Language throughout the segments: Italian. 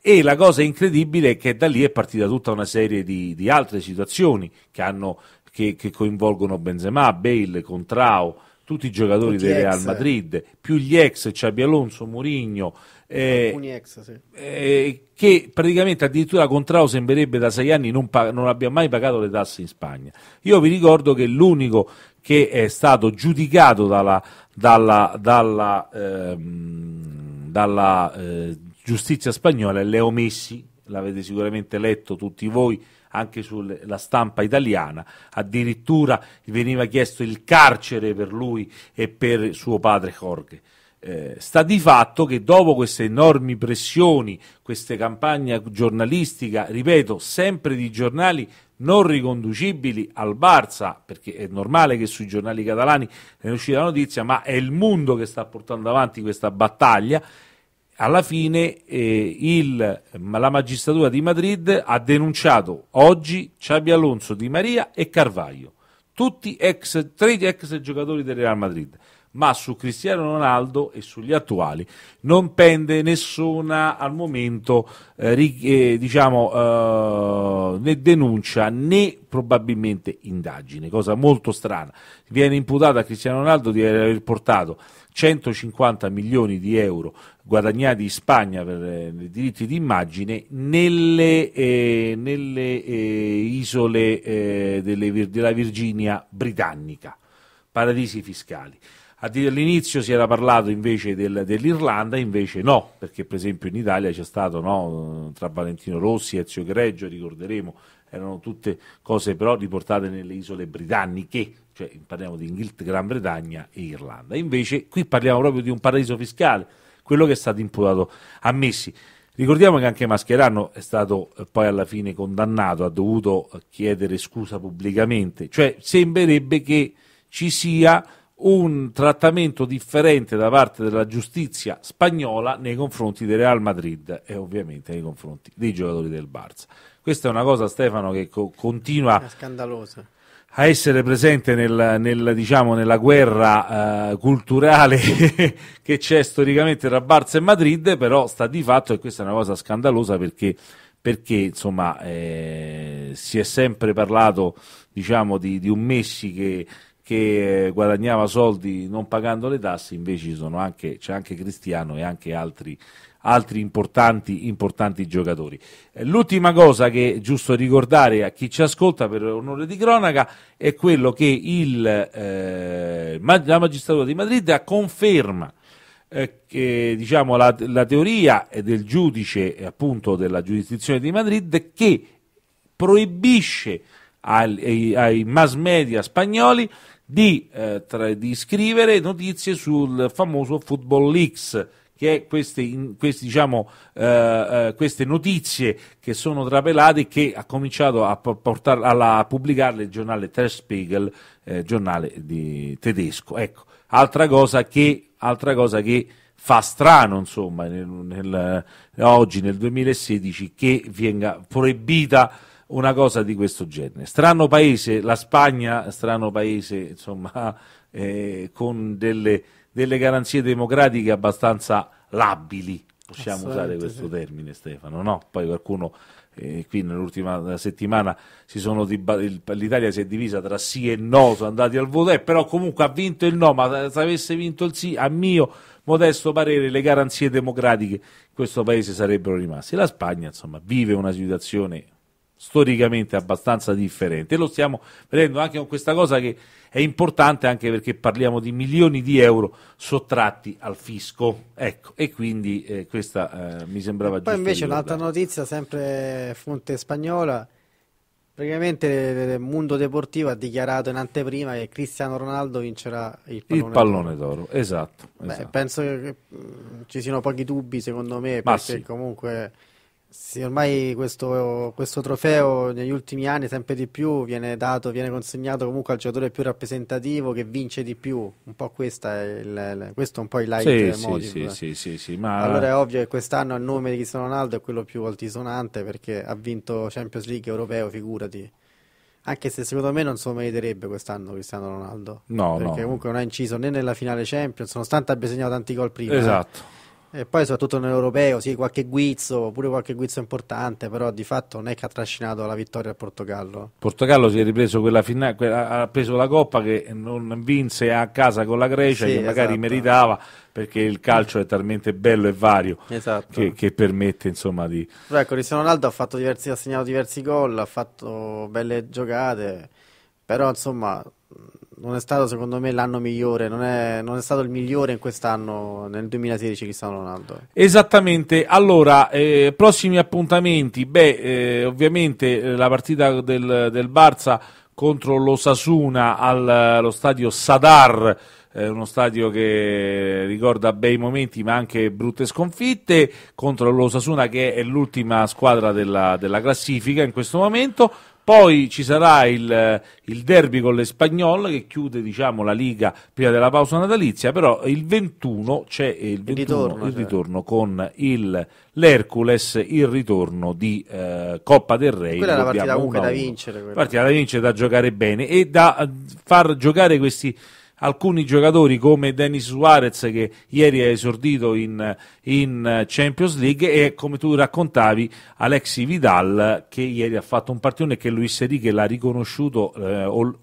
E la cosa incredibile è che da lì è partita tutta una serie di altre situazioni che coinvolgono Benzema, Bale, Coentrão, tutti i giocatori del Real Madrid, più gli ex Xabi Alonso, Mourinho, che praticamente addirittura Coentrão sembrerebbe da 6 anni non abbia mai pagato le tasse in Spagna. Io vi ricordo che l'unico che è stato giudicato dalla giustizia spagnola è Leo Messi, l'avete sicuramente letto tutti voi, anche sulla stampa italiana. Addirittura veniva chiesto il carcere per lui e per suo padre Jorge. Sta di fatto che dopo queste enormi pressioni, queste campagne giornalistiche, ripeto, sempre di giornali non riconducibili al Barça, perché è normale che sui giornali catalani ne uscirà la notizia, ma è il mondo che sta portando avanti questa battaglia. Alla fine la magistratura di Madrid ha denunciato oggi Xabi Alonso, Di Maria e Carvalho, tutti tre ex giocatori del Real Madrid, ma su Cristiano Ronaldo e sugli attuali non pende nessuna al momento né denuncia né probabilmente indagine, cosa molto strana. Viene imputato a Cristiano Ronaldo di aver portato 150 milioni di euro guadagnati in Spagna per i diritti di immagine nelle isole della Virginia britannica, paradisi fiscali. All'inizio si era parlato invece dell'Irlanda, invece no, perché per esempio in Italia c'è stato, no, tra Valentino Rossi e Ezio Greggio, ricorderemo, erano tutte cose però riportate nelle isole britanniche, cioè parliamo di Gran Bretagna e Irlanda. Invece qui parliamo proprio di un paradiso fiscale, quello che è stato imputato a Messi. Ricordiamo che anche Mascherano è stato poi alla fine condannato, ha dovuto chiedere scusa pubblicamente, cioè sembrerebbe che ci sia un trattamento differente da parte della giustizia spagnola nei confronti del Real Madrid e ovviamente nei confronti dei giocatori del Barça. Questa è una cosa, Stefano, che continua a essere presente nella guerra culturale che c'è storicamente tra Barça e Madrid, però sta di fatto che questa è una cosa scandalosa perché insomma si è sempre parlato, diciamo, di un Messi che guadagnava soldi non pagando le tasse, invece c'è anche Cristiano e anche altri importanti giocatori. L'ultima cosa che è giusto ricordare a chi ci ascolta per onore di cronaca è quello che la magistratura di Madrid conferma che, diciamo, la teoria del giudice, appunto, della giurisdizione di Madrid, che proibisce ai mass media spagnoli di scrivere notizie sul famoso Football Leaks, che è queste notizie che sono trapelate, che ha cominciato a pubblicarle il giornale Der Spiegel, giornale tedesco. Ecco, altra cosa che fa strano, insomma, oggi nel 2016 che venga proibita una cosa di questo genere. Strano paese, la Spagna, strano paese, insomma, con delle garanzie democratiche abbastanza labili, possiamo usare questo termine, Stefano, no? Poi qualcuno, qui nell'ultima settimana l'Italia si è divisa tra sì e no, sono andati al voto, però comunque ha vinto il no, ma se avesse vinto il sì, a mio modesto parere, le garanzie democratiche in questo paese sarebbero rimaste. La Spagna, insomma, vive una situazione storicamente abbastanza differente, e lo stiamo vedendo anche con questa cosa, che è importante anche perché parliamo di milioni di euro sottratti al fisco, ecco, e quindi questa mi sembrava giusta. Poi invece un'altra notizia, sempre fonte spagnola, praticamente il mondo deportivo ha dichiarato in anteprima che Cristiano Ronaldo vincerà il pallone d'oro. Esatto, esatto. Penso che ci siano pochi dubbi, secondo me, perché comunque sì, ormai questo trofeo negli ultimi anni sempre di più viene consegnato comunque al giocatore più rappresentativo, che vince di più. Un po' questo è un po' il light motive. Sì, ma allora è ovvio che quest'anno il nome di Cristiano Ronaldo è quello più altisonante, perché ha vinto Champions League, europeo, figurati. Anche se secondo me non se lo meriterebbe quest'anno Cristiano Ronaldo, perché comunque non ha inciso né nella finale Champions, nonostante abbia segnato tanti gol prima. Esatto. E poi soprattutto nell'europeo, sì, qualche guizzo, pure qualche guizzo importante, però di fatto non è che ha trascinato la vittoria al Portogallo. Il Portogallo si è ripreso quella finale, ha preso la Coppa che non vinse a casa con la Grecia, sì, che magari esatto, meritava, perché il calcio è talmente bello e vario, esatto, che permette insomma di... Però ecco, Cristiano Ronaldo ha segnato diversi gol, ha fatto belle giocate, però insomma... non è stato secondo me l'anno migliore, non è stato il migliore in quest'anno, nel 2016 Cristiano Ronaldo. Esattamente, allora prossimi appuntamenti, ovviamente la partita del Barça contro l'Osasuna allo stadio Sadar, uno stadio che ricorda bei momenti ma anche brutte sconfitte, contro l'Osasuna che è l'ultima squadra della classifica in questo momento. Poi ci sarà il derby con l'Espanyol che chiude diciamo, la Liga prima della pausa natalizia, però il 21 c'è il ritorno con l'Hercules, il ritorno di Coppa del Re. Quella è la partita comunque da vincere. Quella partita da vincere, da giocare bene e da far giocare alcuni giocatori come Denis Suarez che ieri ha esordito in Champions League e come tu raccontavi Alexis Vidal che ieri ha fatto un partitone che Luis Enrique l'ha riconosciuto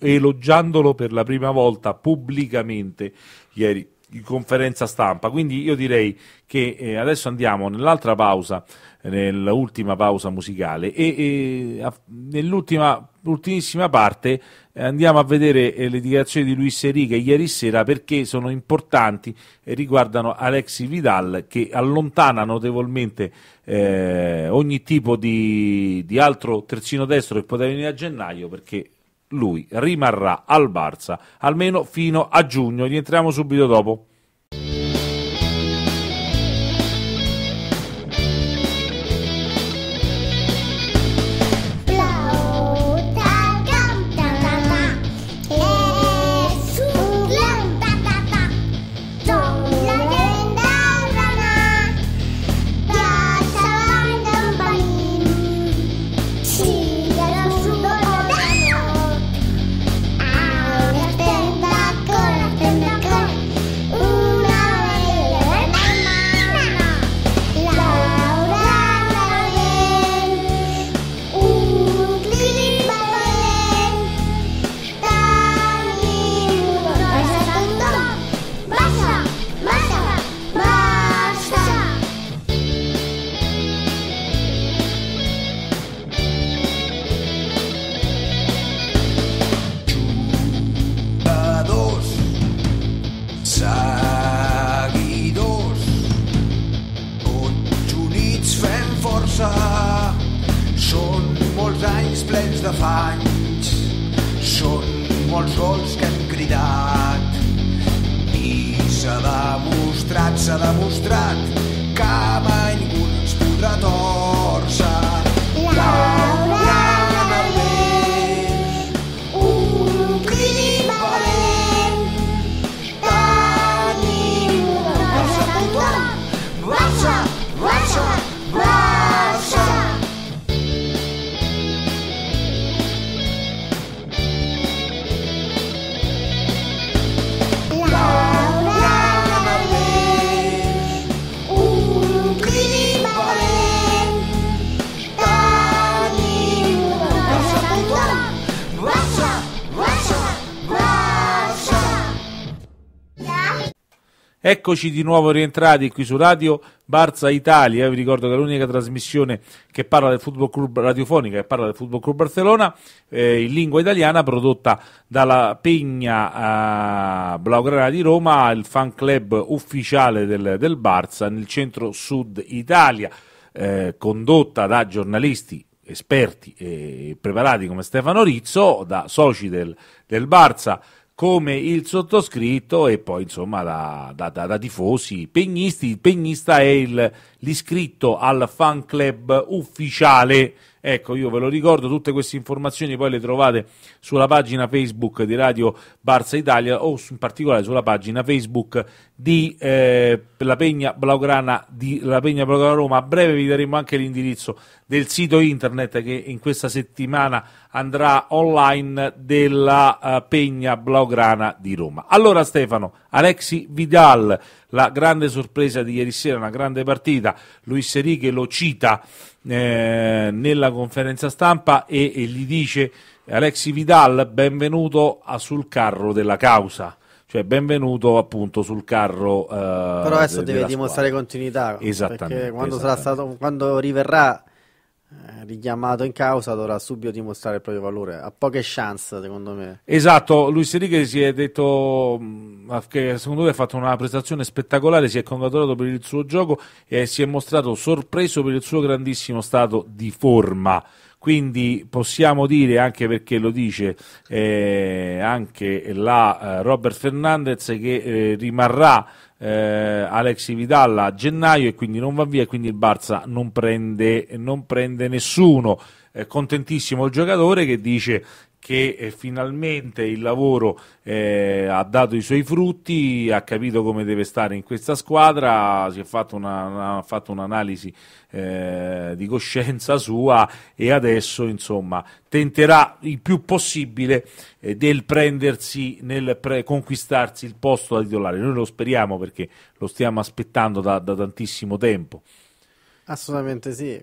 elogiandolo per la prima volta pubblicamente ieri in conferenza stampa. Quindi io direi che adesso andiamo nell'altra pausa, nell'ultima pausa musicale e nell'ultimissima parte andiamo a vedere le dichiarazioni di Luis Enrique ieri sera, perché sono importanti e riguardano Alexis Vidal, che allontana notevolmente ogni tipo di altro terzino destro che poteva venire a gennaio, perché lui rimarrà al Barça almeno fino a giugno. Rientriamo subito dopo. Eccoci di nuovo rientrati qui su Radio Barça Italia. Vi ricordo che è l'unica trasmissione che parla del Football Club, radiofonica, che parla del Football Club Barcellona in lingua italiana, prodotta dalla Peña Blaugrana di Roma, il fan club ufficiale del Barça nel centro-sud Italia, condotta da giornalisti esperti e preparati come Stefano Rizzo, da soci del Barça come il sottoscritto e poi insomma da tifosi pegnisti. Il pegnista è l'iscritto al fan club ufficiale. Ecco, io ve lo ricordo, tutte queste informazioni poi le trovate sulla pagina Facebook di Radio Barça Italia o in particolare sulla pagina Facebook di la Peña Blaugrana Roma. A breve vi daremo anche l'indirizzo del sito internet che in questa settimana andrà online della Peña Blaugrana di Roma. Allora Stefano, Alexis Vidal, la grande sorpresa di ieri sera, una grande partita. Luis Enrique lo cita nella conferenza stampa e gli dice: Alexis Vidal, benvenuto sul carro della causa. Cioè, benvenuto appunto sul carro. Però adesso deve dimostrare continuità. Esattamente. Perché quando, quando riverrà richiamato in causa, dovrà subito dimostrare il proprio valore. Ha poche chance, secondo me. Esatto. Luis Enrique si è detto che secondo me ha fatto una prestazione spettacolare. Si è congratulato per il suo gioco e si è mostrato sorpreso per il suo grandissimo stato di forma. Quindi possiamo dire, anche perché lo dice anche la Robert Fernandez, che rimarrà Alexis Vidal a gennaio e quindi non va via, e quindi il Barça non prende nessuno. Contentissimo il giocatore, che dice che finalmente il lavoro ha dato i suoi frutti, ha capito come deve stare in questa squadra, si è fatto un'analisi di coscienza sua e adesso insomma tenterà il più possibile del prendersi, conquistarsi il posto da titolare. Noi lo speriamo, perché lo stiamo aspettando da tantissimo tempo. Assolutamente sì.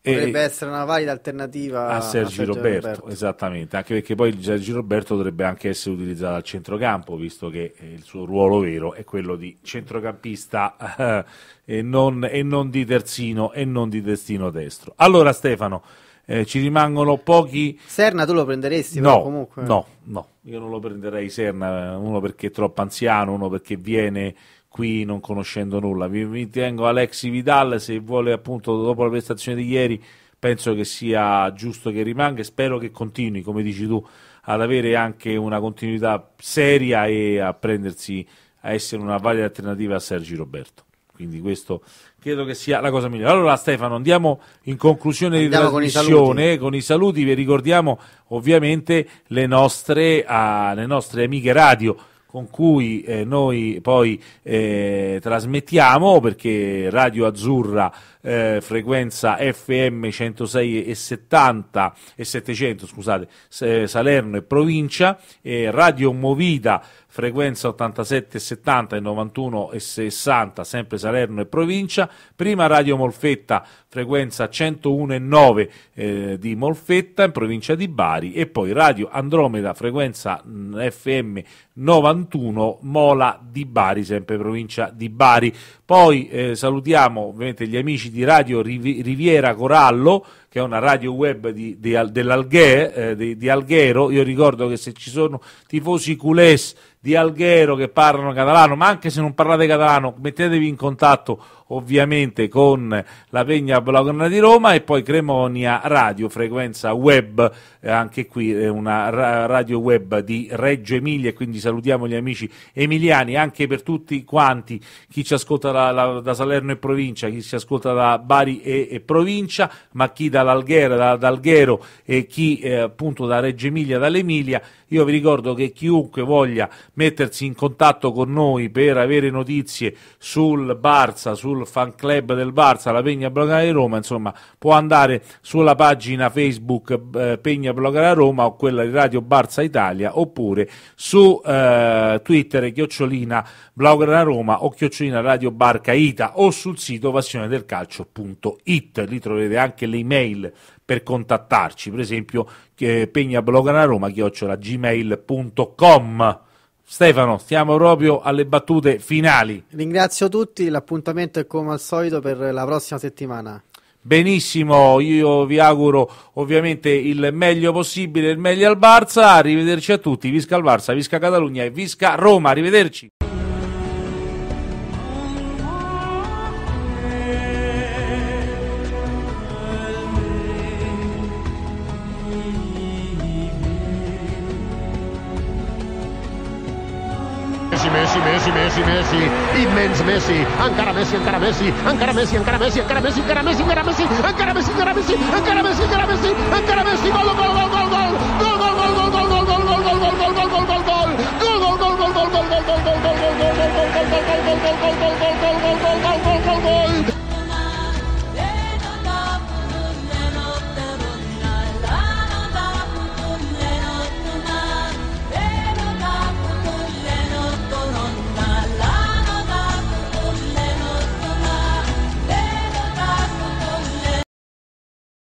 Potrebbe essere una valida alternativa a Sergio Roberto, esattamente, anche perché poi Sergio Roberto dovrebbe anche essere utilizzato al centrocampo, visto che il suo ruolo vero è quello di centrocampista e non di terzino e non di destino destro. Allora Stefano, ci rimangono pochi. Serna tu lo prenderesti? No, però, comunque. No, io non lo prenderei Serna, uno perché è troppo anziano, uno perché viene qui non conoscendo nulla. Mi tengo Alexis Vidal, se vuole appunto, dopo la prestazione di ieri penso che sia giusto che rimanga e spero che continui, come dici tu, ad avere anche una continuità seria e a prendersi, a essere una valida alternativa a Sergio Roberto. Quindi questo credo che sia la cosa migliore. Allora Stefano, andiamo in conclusione di trasmissione con i saluti. Vi ricordiamo ovviamente le nostre amiche radio con cui noi poi trasmettiamo, perché Radio Azzurra frequenza FM 106 e 700, scusate, Salerno e provincia, Radio Movida frequenza 87,70 e 91,60, sempre Salerno e provincia. Prima Radio Molfetta frequenza 101,9 di Molfetta in provincia di Bari, e poi Radio Andromeda frequenza FM 91 Mola di Bari, sempre provincia di Bari. Poi salutiamo ovviamente gli amici di Radio Riviera Corallo, che è una radio web di Alghero. Io ricordo che se ci sono tifosi culés di Alghero che parlano catalano, ma anche se non parlate catalano, mettetevi in contatto ovviamente con la Peña Blaugrana di Roma. E poi Cremonia Radio frequenza web, anche qui è una radio web di Reggio Emilia, quindi salutiamo gli amici emiliani, anche per tutti quanti, chi ci ascolta da Salerno e provincia, chi ci ascolta da Bari e provincia, ma chi dall'Alghero e chi appunto da Reggio Emilia, dall'Emilia. Io vi ricordo che chiunque voglia mettersi in contatto con noi per avere notizie sul Barça, sul fan club del Barça, la Peña Blaugrana di Roma, insomma, può andare sulla pagina Facebook Peña Blaugrana Roma o quella di Radio Barça Italia, oppure su Twitter @blaugrana Roma o @Radio Barca Ita o sul sito passionedelcalcio.it. Lì troverete anche le email per contattarci, per esempio peñablaugrana@gmail.com. Stefano, stiamo proprio alle battute finali. Ringrazio tutti, l'appuntamento è come al solito per la prossima settimana. Benissimo, io vi auguro ovviamente il meglio possibile, il meglio al Barça. Arrivederci a tutti, visca al Barça, visca Catalogna e visca Roma. Arrivederci. Messi, immens Messi, ancora Messi, gol,